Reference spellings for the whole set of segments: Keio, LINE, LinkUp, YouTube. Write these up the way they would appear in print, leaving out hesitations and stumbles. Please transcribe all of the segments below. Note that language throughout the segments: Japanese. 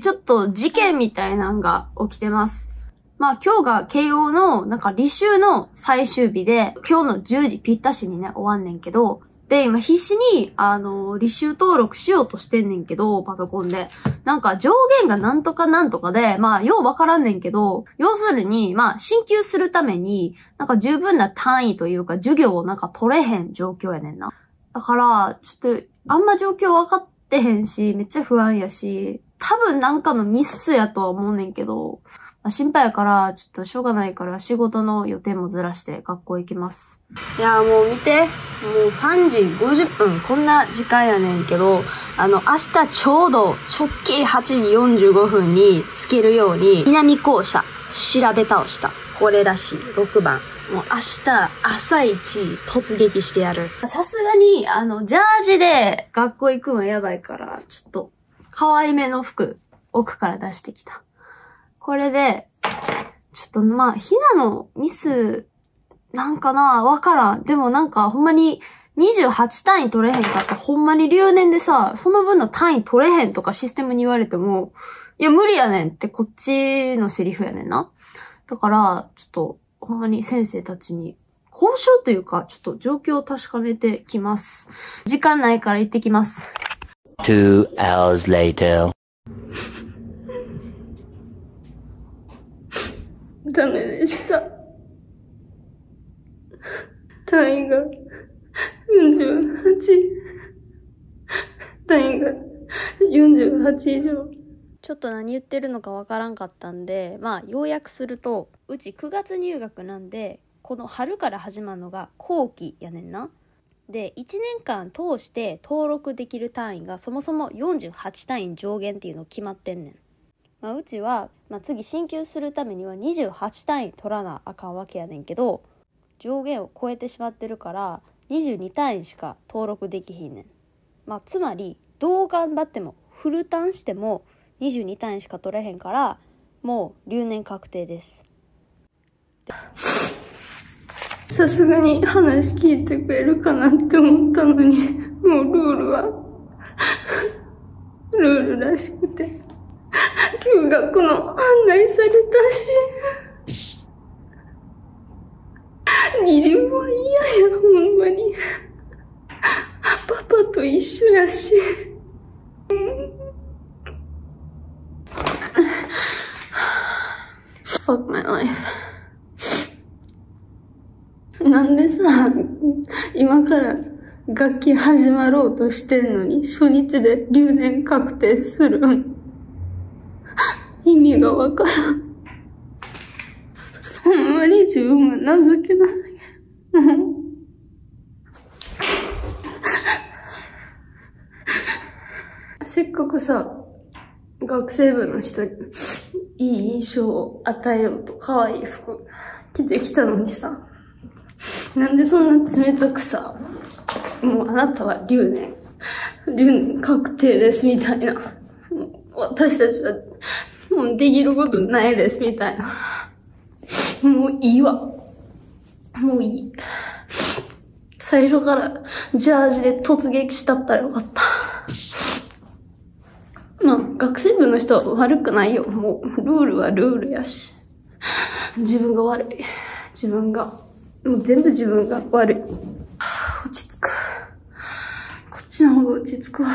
ちょっと事件みたいなのが起きてます。まあ今日が慶応のなんか履修の最終日で、今日の10時ぴったしにね、終わんねんけど、で、今必死に、履修登録しようとしてんねんけど、パソコンで。なんか上限がなんとかなんとかで、まあ、ようわからんねんけど、要するに、まあ、進級するために、なんか十分な単位というか、授業をなんか取れへん状況やねんな。だから、ちょっと、あんま状況わかってへんし、めっちゃ不安やし、多分なんかのミスやとは思うねんけど、まあ、心配やから、ちょっとしょうがないから、仕事の予定もずらして学校行きます。いや、もう見て。もう3時50分。こんな時間やねんけど、明日ちょうど直近8時45分につけるように、南校舎調べ倒した。これらしい。6番。もう明日朝一突撃してやる。さすがに、ジャージで学校行くのやばいから、ちょっと、可愛めの服、奥から出してきた。これで、ちょっとまあ、ひなのミス、なんかな、わからん。でもなんか、ほんまに、28単位取れへんかった。ほんまに留年でさ、その分の単位取れへんとかシステムに言われても、いや、無理やねんってこっちのセリフやねんな。だから、ちょっと、ほんまに先生たちに、交渉というか、ちょっと状況を確かめてきます。時間ないから行ってきます。2 hours later. ダメでした。単位が48。単位が48以上。ちょっと何言ってるのかわからんかったんで、まあ要約すると、うち9月入学なんで、この春から始まるのが後期やねんな。で、1年間通して登録できる単位がそもそも48単位上限っていうの決まってんねん。まあ、うちは、まあ、次進級するためには28単位取らなあかんわけやねんけど、上限を超えてしまってるから22単位しか登録できひんねん。まあ、つまりどう頑張ってもフルターンしても22単位しか取れへんから、もう留年確定です。さすがに話聞いてくれるかなって思ったのに、もうルールはルールらしくて、休学の案内されたし、二流は嫌や、ほんまに。パパと一緒やし。Fuck my life。なんでさ、今から学期始まろうとしてんのに、初日で留年確定するん。意味がわからん。ほんまに自分が情けない。せっかくさ、学生部の人にいい印象を与えようと可愛い服着てきたのにさ、なんでそんな冷たくさ、もうあなたは留年確定ですみたいな、私たちはもうできることないですみたいな。もういいわ。もういい。最初からジャージで突撃したったらよかった。まあ、学生部の人は悪くないよ。もう、ルールはルールやし。自分が悪い。自分が。もう全部自分が悪い。落ち着く。こっちの方が落ち着くわ。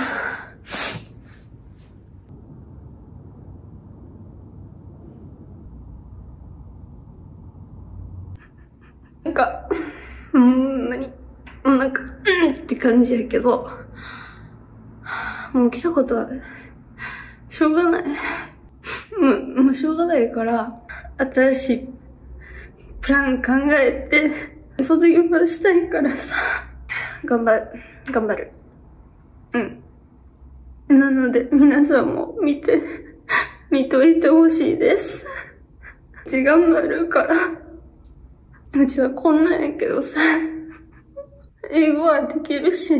なんか、ほんまに、お腹、って感じやけど、もう来たことは、しょうがない。もうしょうがないから、新しいプラン考えて、卒業したいからさ、頑張る。うん。なので、皆さんも見といてほしいです。うち頑張るから。うちはこんなんやけどさ、英語はできるし、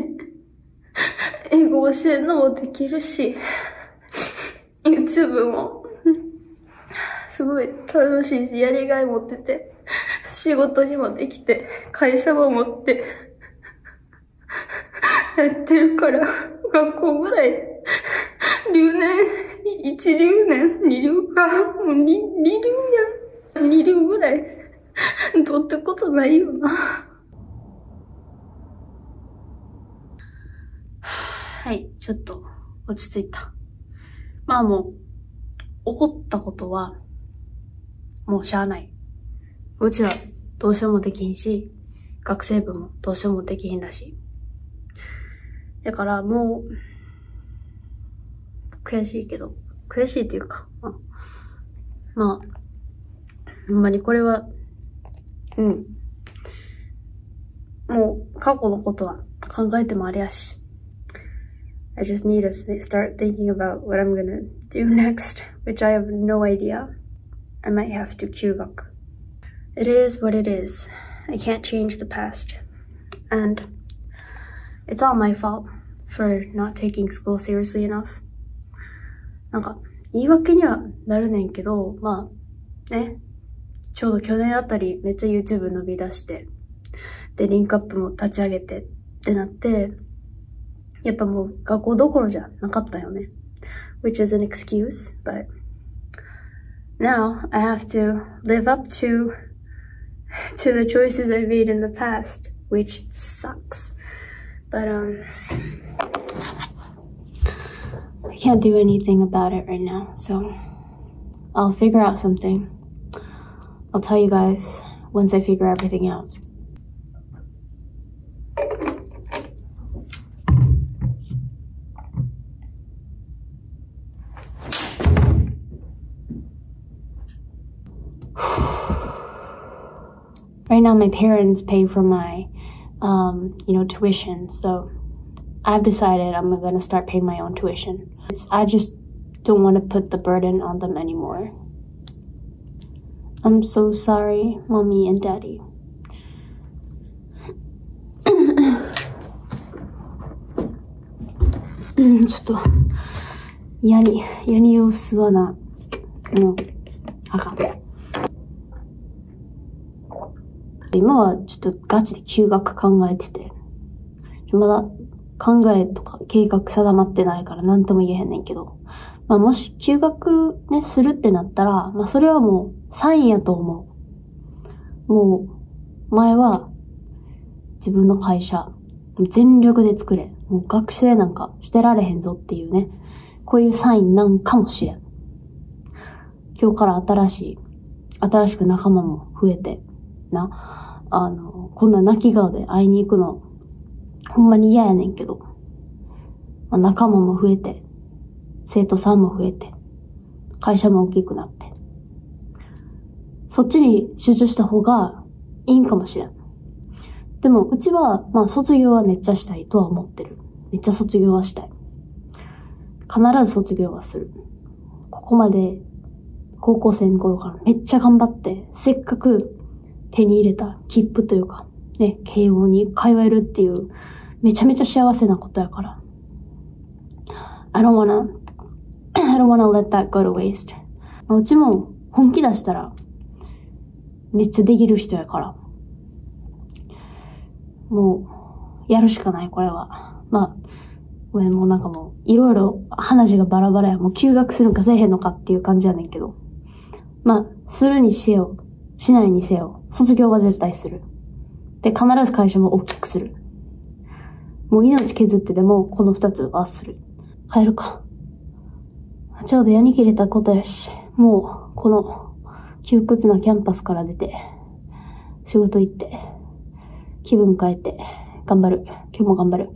英語教えるのもできるし、YouTube も、すごい楽しいし、やりがい持ってて、仕事にもできて、会社も持って、やってるから、学校ぐらい、留年一流なん二流か。もう二流やん。二流ぐらい、どうってことないよな。はい、ちょっと落ち着いた。まあもう、怒ったことは、もうしゃあない。うちはどうしようもできひんし、学生部もどうしようもできひんらしい。だからもう、悔しいけど、悔しいっていうか、まあ、ほんまにこれは、うん。もう、過去のことは考えてもあれやし。I just need to start thinking about what I'm gonna do next, which I have no idea. I might have to 休学. It is what it is. I can't change the past. And it's all my fault for not taking school seriously enough. なんか、言い訳にはなるねんけど、まあ、ね。ちょうど去年あたりめっちゃ YouTube 伸び出して、で、リンクアップも立ち上げてってなって、やっぱもう学校どころじゃなかったよね。Which is an excuse, but now I have to live up to the choices I made in the past, which sucks. But, I can't do anything about it right now, so I'll figure out something.I'll tell you guys once I figure everything out. Right now my parents pay for my, you know, tuition. So I've decided I'm gonna start paying my own tuition. I just don't want to put the burden on them anymore.I'm so sorry, mommy and daddy. ちょっと、嫌にを吸わな。もう、あかん。今はちょっとガチで休学考えてて。まだ考えとか計画定まってないから何とも言えへんねんけど。まあもし休学ね、するってなったら、まあそれはもう、サインやと思う。もう、前は、自分の会社、全力で作れ。もう学生なんかしてられへんぞっていうね。こういうサインなんかもしれん。今日から新しく仲間も増えて、な。こんな泣き顔で会いに行くの、ほんまに嫌やねんけど。まあ、仲間も増えて、生徒さんも増えて、会社も大きくなって。そっちに集中した方がいいんかもしれん。でも、うちは、まあ、卒業はめっちゃしたいとは思ってる。めっちゃ卒業はしたい。必ず卒業はする。ここまで、高校生の頃からめっちゃ頑張って、せっかく手に入れた切符というか、ね、慶応に通えるっていう、めちゃめちゃ幸せなことやから。I don't wanna let that go to waste. まあ、うちも本気出したら、めっちゃできる人やから。もう、やるしかない、これは。まあ、ごめん、もうなんかもう、いろいろ話がバラバラや。もう休学するんかせえへんのかっていう感じやねんけど。まあ、するにせよ、しないにせよ、卒業は絶対する。で、必ず会社も大きくする。もう命削ってでも、この二つはする。帰るか。ちょうどやに切れたことやし、もう、この、窮屈なキャンパスから出て、仕事行って、気分変えて、頑張る。今日も頑張る。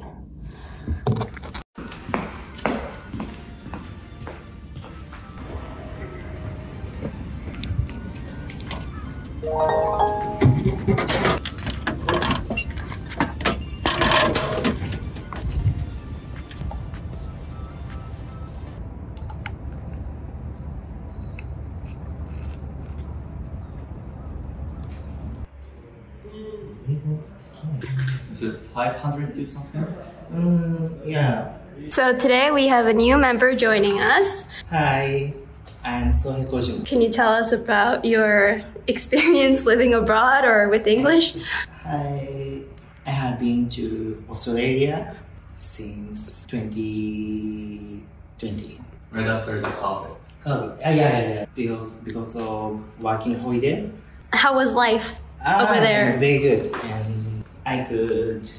Is it 500 do something? Yeah. So today we have a new member joining us. Hi, I'm Sohiko Jun. Can you tell us about your experience living abroad or with English? Hi, I have been to Australia since 2020. right after the COVID. COVID. Yeah. Because of working holiday. How was life over there? Very good. And I could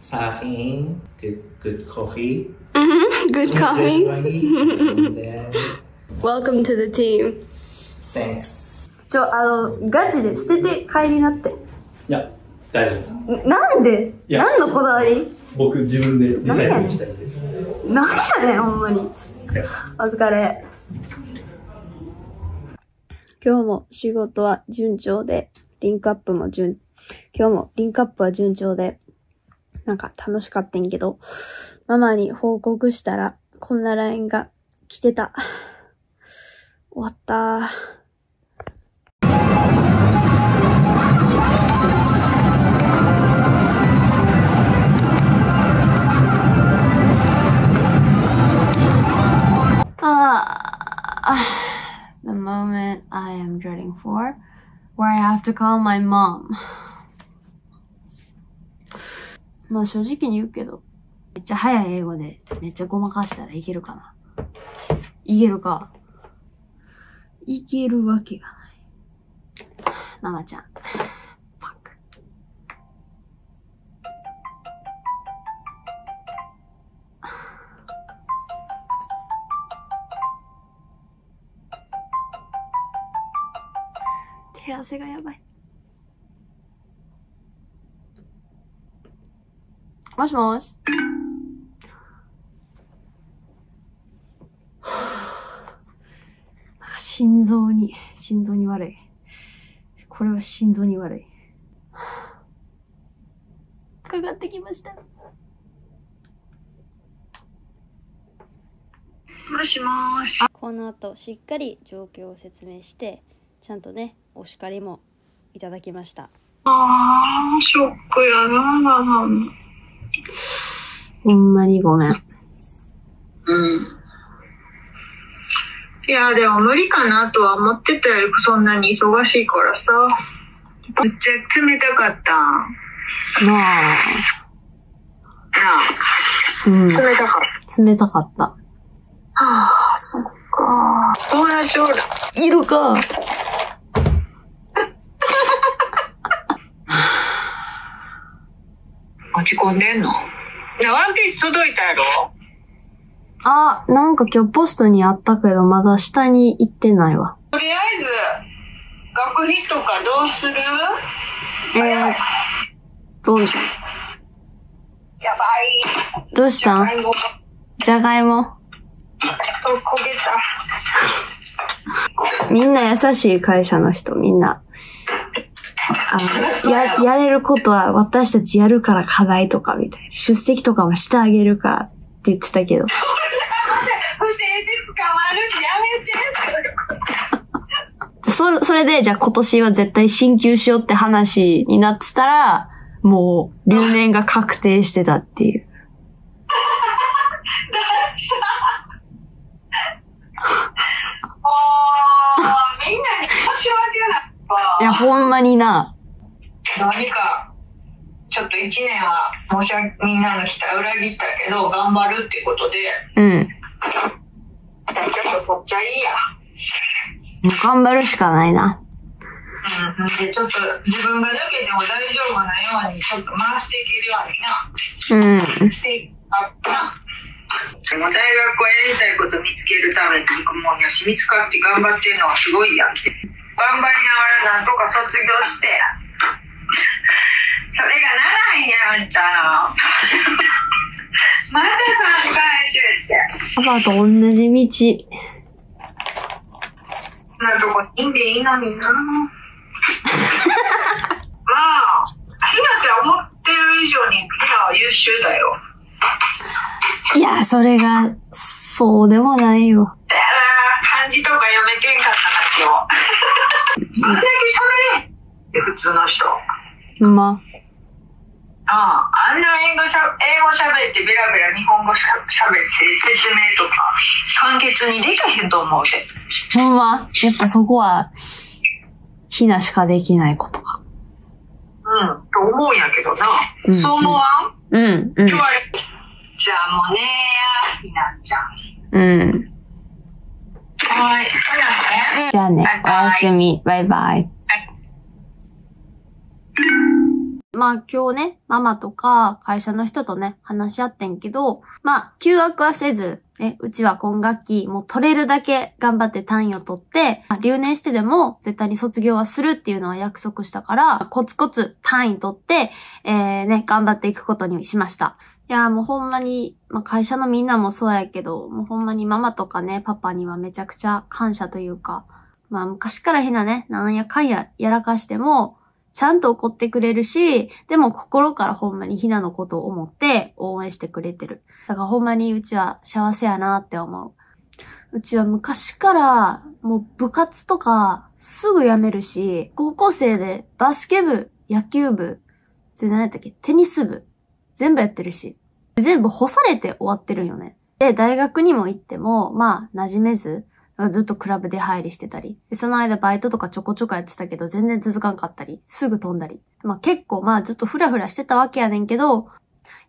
surfing, good coffee. Mm-hmm. Good coffee. And then... Welcome to the team. Thanks. ガチで捨てて帰りなって。いや、大丈夫。なんで？何のこだわり？僕自分でリサイクルしたいんで。なんやねん、ほんまに。お疲れ。今日も仕事は順調で、今日もリンクアップは順調で、なんか楽しかったんけど、ママに報告したら、こんな LINE が来てた。終わったー。The moment I am dreading for, where I have to call my mom. まあ正直に言うけど、めっちゃ早い英語でめっちゃごまかしたらいけるかな。いけるか。いけるわけがない。ママちゃん。パック。手汗がやばい。もしもし。なんか心臓に悪い。これは心臓に悪い。かかってきました。もしもし。この後しっかり状況を説明して、ちゃんとね、お叱りもいただきました。ショックやな、ママも。ほんまにごめん。うん。いや、でも無理かなとは思ってたよ。そんなに忙しいからさ。めっちゃ冷たかった。なあ。冷たかった。はあ、そっか。友達おる。いるか。落ち込んでんの？ワンピース届いたやろ？あ、なんか今日ポストにあったけど、まだ下に行ってないわ。とりあえず、学費とかどうする？どうしたん？じゃがいも。焦げた。みんな優しい会社の人、みんな。やれることは私たちやるから課題とかみたいな。出席とかもしてあげるからって言ってたけど。不正で捕まるしやめて。それで、じゃあ今年は絶対進級しようって話になってたら、もう留年が確定してたっていう。みんなに申し訳ない。いや、ほんまにな。何か、ちょっと一年は、みんなの期待を裏切ったけど、頑張るっていうことで。うん。ちょっといいや。もう頑張るしかないな。うん。で、ちょっと自分が抜けても大丈夫なように、ちょっと回していけるようにな。うん。して、でも大学はやりたいこと見つけるために行くもんやし、見つかって頑張ってるのはすごいやんって。頑張りながらなんとか卒業して。それが長いねんちゃん。まだ3回して。パパと同じ道。なんとこいいんでいいのにな。まあ、ひなちゃん思ってる以上にひなは優秀だよ。いや、それが、そうでもないよ。漢字とか読めけんかったな、今日。あんだけ喋れんって普通の人。まあ。あんな英語喋ってベラベラ日本語喋って説明とか簡潔にできへんと思うで。ほんま。やっぱそこは、ひなしかできないことか。うん、と思うんやけどな。うん、そう思わん？うん。今日はじゃあもうねーや、ひなちゃん。うん。はい。じゃあね。おやすみ。バイバイ。まあ今日ね、ママとか会社の人とね、話し合ってんけど、まあ休学はせず、うちは今学期、もう取れるだけ頑張って単位を取って、留年してでも絶対に卒業はするっていうのは約束したから、コツコツ単位取って、ね、頑張っていくことにしました。いやーもうほんまに、まあ会社のみんなもそうやけど、もうほんまにママとかね、パパにはめちゃくちゃ感謝というか、まあ昔から変なね、なんやかんややらかしても、ちゃんと怒ってくれるし、でも心からほんまにひなのことを思って応援してくれてる。だからほんまにうちは幸せやなって思う。うちは昔からもう部活とかすぐ辞めるし、高校生でバスケ部、野球部、それ何やったっけ、テニス部、全部やってるし、全部干されて終わってるんよね。で、大学にも行っても、まあ馴染めず、ずっとクラブ出入りしてたり。その間バイトとかちょこちょこやってたけど全然続かんかったり。すぐ飛んだり。まあ結構まあずっとフラフラしてたわけやねんけど、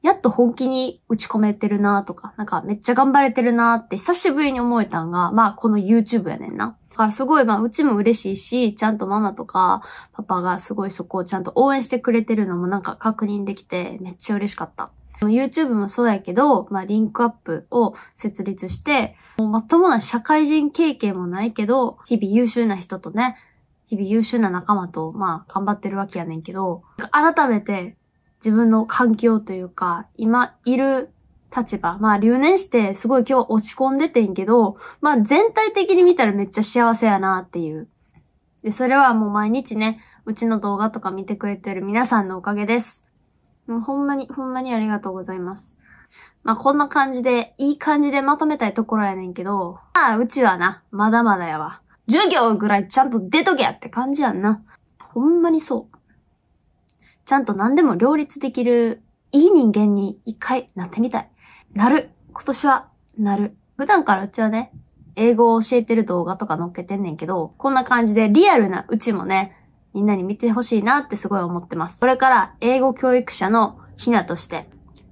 やっと本気に打ち込めてるなとか、なんかめっちゃ頑張れてるなって久しぶりに思えたんが、まあこの YouTube やねんな。だからすごいまあうちも嬉しいし、ちゃんとママとかパパがすごいそこをちゃんと応援してくれてるのもなんか確認できてめっちゃ嬉しかった。YouTube もそうやけど、まあ、リンクアップを設立して、もうまともな社会人経験もないけど、日々優秀な人とね、日々優秀な仲間と、まあ、頑張ってるわけやねんけど、改めて自分の環境というか、今いる立場、まあ、留年してすごい今日落ち込んでてんけど、まあ、全体的に見たらめっちゃ幸せやなっていう。で、それはもう毎日ね、うちの動画とか見てくれてる皆さんのおかげです。もうほんまにありがとうございます。まあ、こんな感じで、いい感じでまとめたいところやねんけど、まあ、うちはな、まだまだやわ。授業ぐらいちゃんと出とけやって感じやんな。ほんまにそう。ちゃんと何でも両立できる、いい人間に一回なってみたい。なる。今年は、なる。普段からうちはね、英語を教えてる動画とか載っけてんねんけど、こんな感じでリアルなうちもね、みんなに見てほしいなってすごい思ってます。これから英語教育者のひなとして、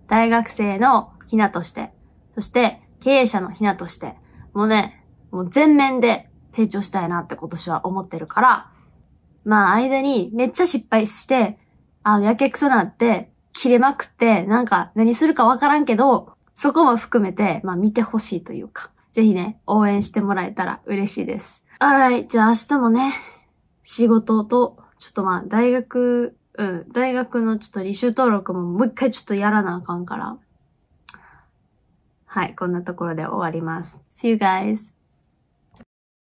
大学生のひなとして、そして経営者のひなとして、もうね、もう全面で成長したいなって今年は思ってるから、まあ間にめっちゃ失敗して、やけくそなって、切れまくって、なんか何するかわからんけど、そこも含めて、まあ見てほしいというか、ぜひね、応援してもらえたら嬉しいです。Alright、じゃあ明日もね、仕事と、ちょっとまあ、大学のちょっと履修登録ももう一回ちょっとやらなあかんから。はい、こんなところで終わります。See you guys!